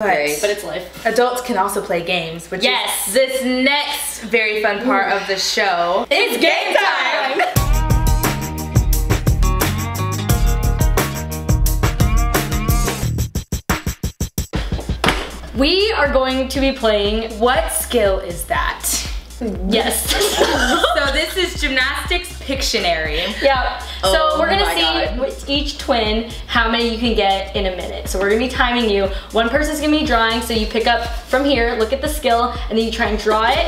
But it's life. Adults can also play games, which is this next very fun part of the show. It's game time! We are going to be playing What Skill Is That? Yes. So this is Gymnastics Pictionary. Yep. Oh, so we're gonna see with each twin how many you can get in a minute. So we're gonna be timing you. One person's gonna be drawing, so you pick up from here, look at the skill, and then you try and draw it,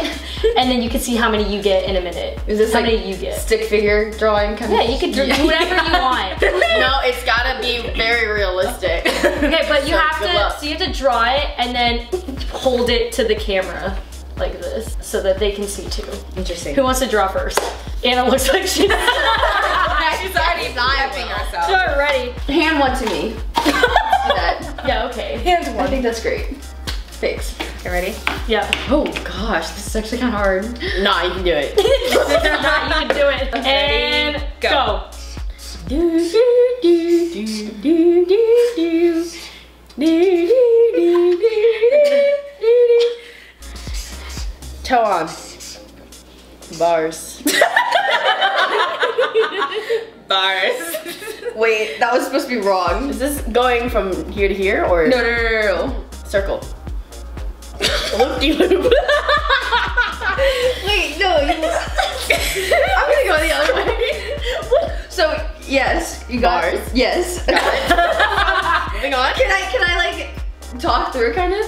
and then you can see how many you get in a minute. Is this how many you get? Stick figure drawing kind of? Yeah, you can do whatever you want. No, it's gotta be very realistic. Okay, but you you have to draw it and then hold it to the camera. Like this, so that they can see too. Interesting. Who wants to draw first? Anna looks like she's already laughing herself. She's already. Hand one to me. Yeah, okay. Hand one. I think that's great. Thanks. You ready? Yeah. Oh gosh, this is actually kind of hard. Nah, you can do it. You can do it. Okay. And go. Toe on. Bars. Bars. Wait, that was supposed to be wrong. Is this going from here to here or? No, no, no, no. Circle. Loop-de-loop. Wait, no. I'm gonna go the other way. What? So, yes, you got it. Bars. Yes. Got it. Moving on. Can I like talk through kind of?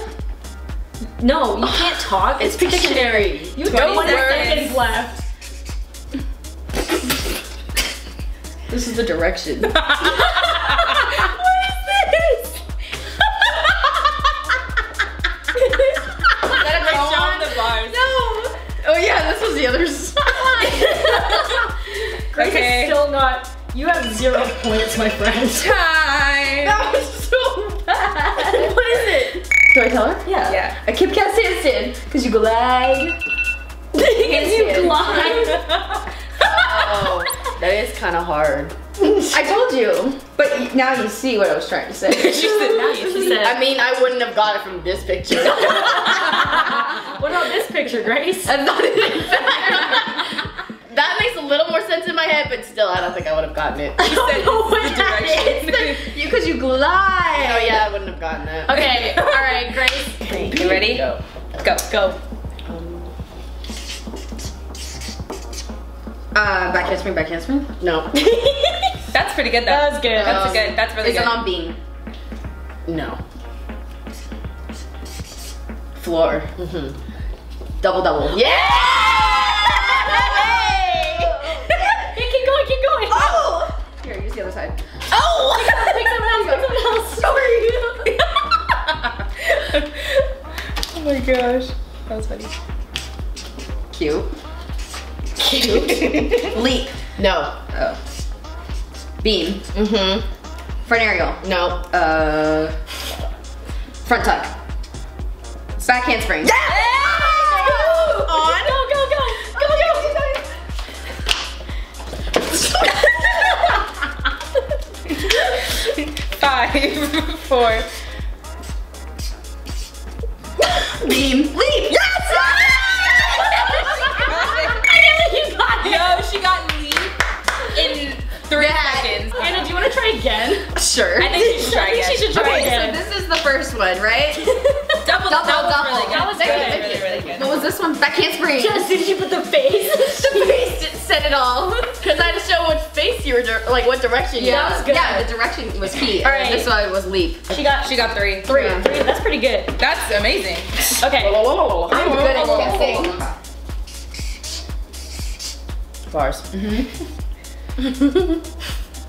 No, you can't talk. It's Pictionary. You don't want seconds left. This is the direction. What is this? Let it go on the bars. No. Oh yeah, this was the other side. Grace is still not. You have 0 points, my friend. Time. That was so bad. What is it? Do I tell her? Yeah. Yeah. A Kit Kat handstand. Cause you glide. Because you glide. Oh, that is kind of hard. I told you, but now you see what I was trying to say. She said, now you see. I mean, I wouldn't have got it from this picture. What about this picture, Grace? I thought it was that makes a little more sense in my head, but still, I don't think I would have gotten it. You said the direction. Because you glide. Oh yeah, I wouldn't have gotten it. Okay, all right, Grace. You ready? Go. Go. Go. Backhand spring, backhand spring? No. That's pretty good though. That was good. That's good. That's really good. Is it on beam? No. Floor. Mm-hmm. Double double. Yeah! The other side. Oh! Pick someone else, sorry. Oh my gosh. That was funny. Cute. Cute. Leap. No. Oh. Beam. Mm-hmm. Front aerial. No. Front tuck. Back handspring. Yeah! Oh, on. Go, go, go. Go, go. 5, 4. Beam. Leap. Yes! You got it. No, she got leap in 3 seconds. Anna, do you want to try again? Sure. I think she should try again. So this is the first one, right? double. Really good. That was good. What was this one? Backhand spring. Just did you put the face? The face said it all. Because I had to show what face you were, like what direction. Yeah, that was good. Yeah, the direction was key. All right, this one was leap. She got three. Yeah. Three. That's pretty good. That's amazing. Okay. I'm good at guessing. Bars. Mm-hmm.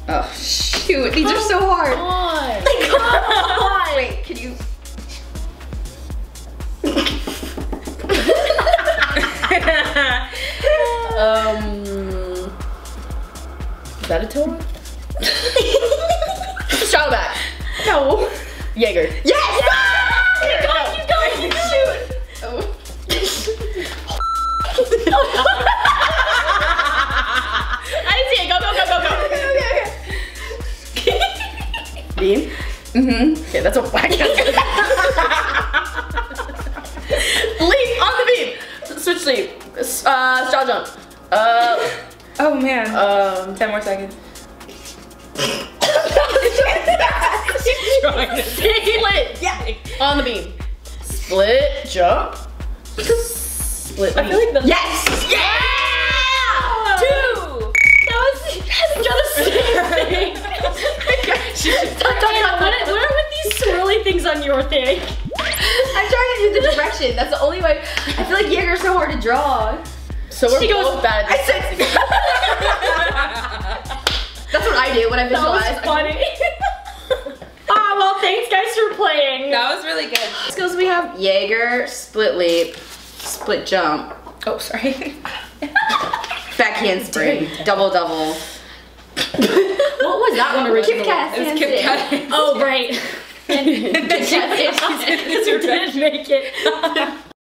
Oh shoot, these are so hard. Come on. Wait, can you? Is that a toe? Straddle back. No. Jaeger. Yes! Keep going. Shoot. Oh. I didn't see it. Go. Okay. Bean? Mm-hmm. Yeah, that's a whack. Straw jump. Oh man. 10 more seconds. She's trying to split. Yeah. On the beam. Split jump. Split. I feel like the yes. Yeah. Yeah! Two. That was just the same thing. What are with these swirly things on your thing? I'm trying to do the direction. That's the only way. I feel like Jaeger's so hard to draw. So we're both bad at this. That's what I do when I visualize. That was funny. Ah, well, thanks guys for playing. That was really good. Skills we have: Jaeger, split leap, split jump. Oh, sorry. Back handspring, double double. What was that one originally? Kit Kat. It was Kit Kat. Oh, right. Kit Kat. You did make it.